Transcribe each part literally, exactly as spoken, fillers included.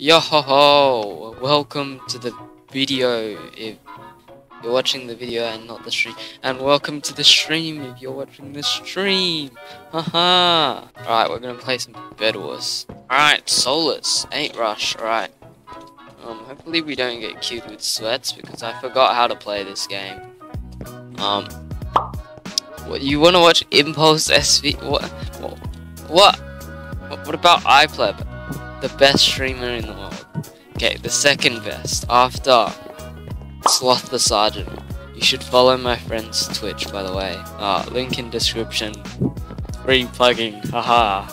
Yo ho ho! Welcome to the video if you're watching the video and not the stream, and welcome to the stream if you're watching the stream. Haha! Alright, we're gonna play some Bedwars. Alright, Solus, eight Rush. Alright. Um, hopefully we don't get queued with sweats because I forgot how to play this game. Um, what you wanna watch? Impulse S V? What? What? What, what about iPleb? The best streamer in the world. Okay, the second best after Sloth the Sergeant. You should follow my friend's Twitch, by the way. Uh, link in description. Free plugging, haha.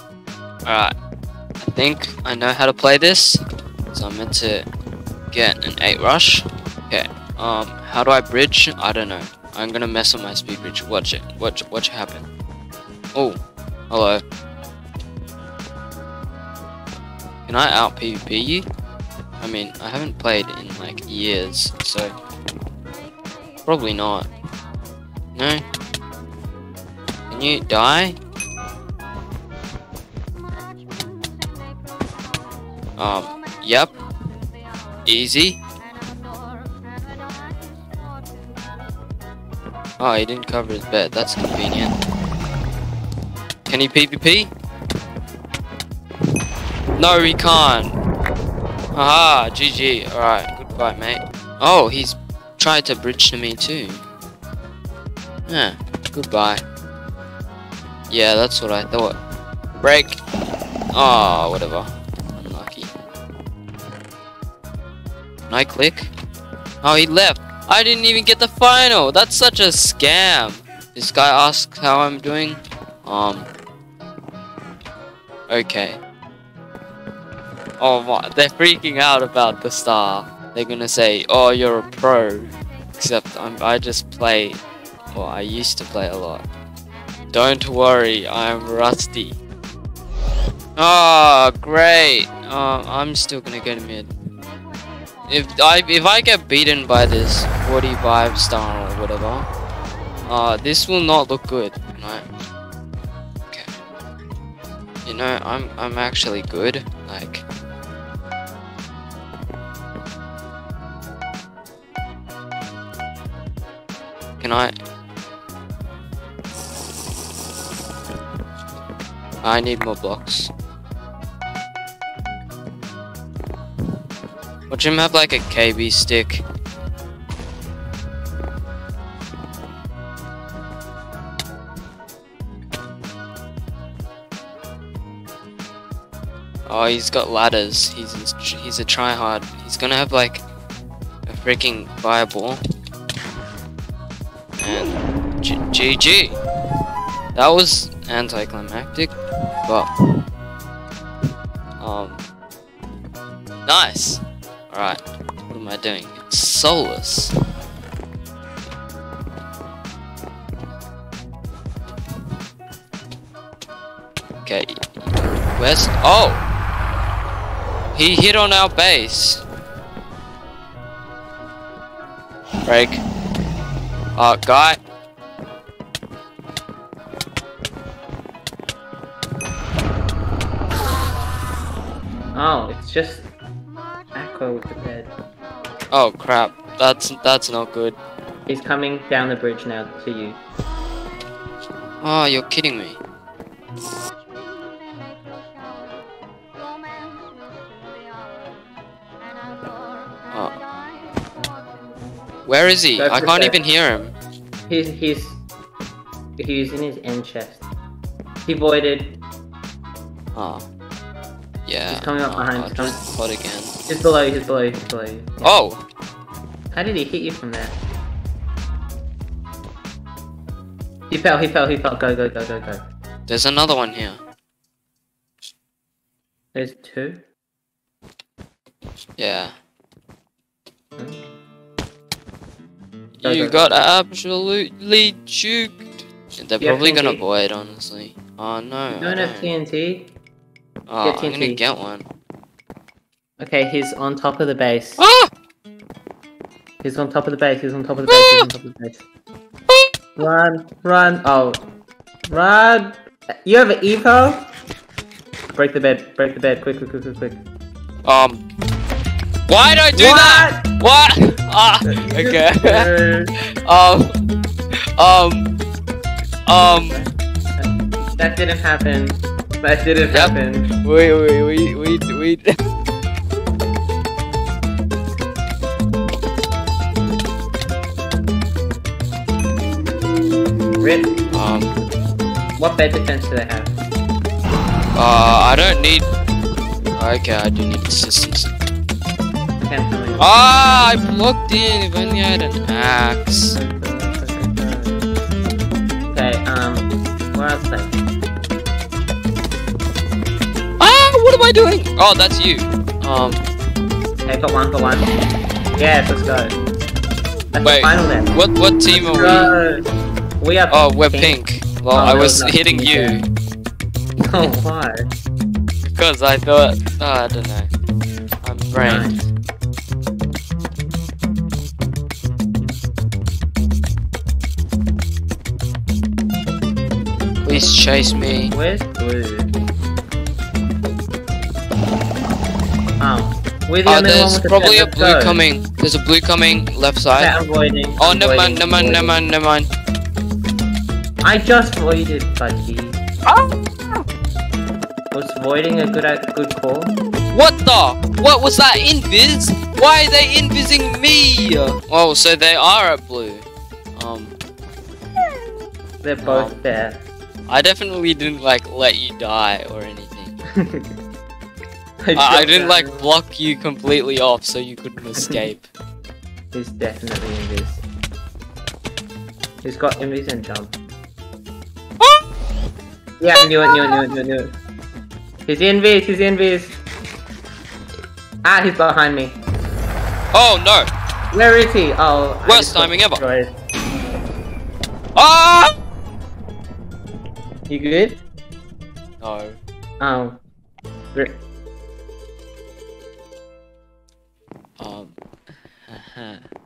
Alright, I think I know how to play this, so I'm meant to get an eight rush. Okay, um, how do I bridge? I don't know. I'm gonna mess up my speed bridge. Watch it. Watch, watch it happen. Oh, hello. Can I out PvP you? I mean, I haven't played in like years, so probably not. No? Can you die? Um, yep. Easy. Oh, he didn't cover his bed. That's convenient. Can he PvP? No, he can't. Haha, G G. Alright, goodbye, mate. Oh, he's tried to bridge to me too. Yeah, goodbye. Yeah, that's what I thought. Break. Oh, whatever. Unlucky. Can I click? Oh, he left. I didn't even get the final. That's such a scam. This guy asks how I'm doing. Um. Okay. Oh my, they're freaking out about the star. They're gonna say, oh, you're a pro. Except I'm, I just play, well, I used to play a lot. Don't worry, I'm rusty. Oh, great. Uh, I'm still gonna go to mid. If I, if I get beaten by this forty-five star or whatever, uh, this will not look good. Right? Okay. You know, I'm, I'm actually good. Like... Can I? I need more blocks. Watch him have like a K B stick. Oh, he's got ladders. He's a, he's a tryhard. He's gonna have like a freaking fireball. And G G. That was anticlimactic, but um, nice. All right, what am I doing? It's Solus. Okay, where's oh? He hit on our base. Break. Uh, guy. Oh, it's just Echo with the bed. Oh crap! That's that's not good. He's coming down the bridge now to you. Oh, you're kidding me. Where is he? I can't even hear him. He's he's he's in his end chest. He voided. Ah. Oh. Yeah. He's coming up oh, behind. He's coming. Pod again. He's below you. He's below you. He's below you. Yeah. Oh. How did he hit you from there? He fell. He fell. He fell. Go go go go go. There's another one here. There's two. Yeah. Hmm. You got absolutely juked. They're you probably gonna void, honestly. Oh no. You don't, don't have T N T. Oh, get T N T. I'm gonna get one. Okay, he's on top of the base. Ah! He's on top of the base. He's on top of the base. Ah! He's on top of the base. Ah! Run, run, oh, run! You have an evo? Break the bed. Break the bed. Quick, quick, quick, quick, quick. Um. Why did I do what? that? What? Ah. Okay. um. Um. Um. That didn't happen. That didn't yep. happen. Wait, wait, wait, wait, wait. Rip. Um. What bed defense do they have? Uh, I don't need. Okay, I do need assistance. Ah, I plugged in. If only I had an axe. Okay, um, what else? Ah, what am I doing? Oh, that's you. Um. Hey, got one, got one. Yes, let's go. That's Wait, the final then. What what team let's are go. we? We are. Oh, we're pink. pink. Well, oh, I was, was hitting you. Oh, why? Because I thought. Oh, I don't know. I'm brained. Nice. Please chase me. Where's blue? Oh, we're the oh only there's one with probably the a blue go. coming. There's a blue coming left side. Yeah, avoiding, oh, never mind, never mind, never mind, never mind. I just voided, buddy. Oh. Was voiding a good a good call? What the? What was that invis? Why are they invising me? Oh, so they are at blue. Um, they're both um, there. I definitely didn't like let you die or anything. I, uh, I didn't like block you completely off so you couldn't escape. He's definitely in this. He's got invis and jump. Oh! Yeah, I knew it, knew it, knew it, knew it, knew it. He's invis, he's invis. Ah, he's behind me. Oh no! Where is he? Oh, worst timing ever. Ah! Oh! You good? No. Oh. Um.